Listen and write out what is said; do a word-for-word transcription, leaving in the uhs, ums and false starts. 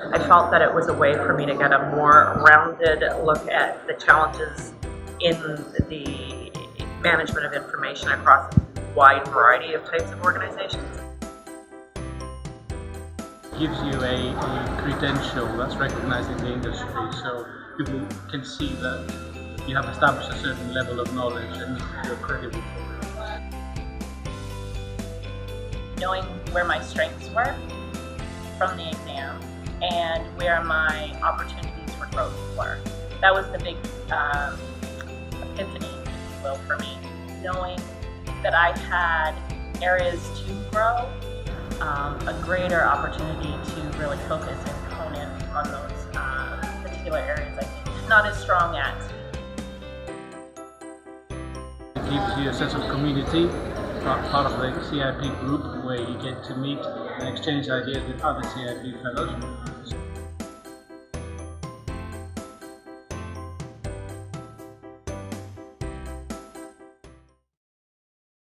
I felt that it was a way for me to get a more rounded look at the challenges in the management of information across a wide variety of types of organizations. It gives you a, a credential that's recognized in the industry, so people can see that you have established a certain level of knowledge and you're credible for it. Knowing where my strengths were from the exam and where my opportunities for growth were. That was the big um, epiphany, if you will, for me. Knowing that I had areas to grow, um, a greater opportunity to really focus and hone in on those uh, particular areas I'm not as strong at. It gives you a sense of community, part of the C I P group, where you get to meet and exchange ideas with other C I P fellows.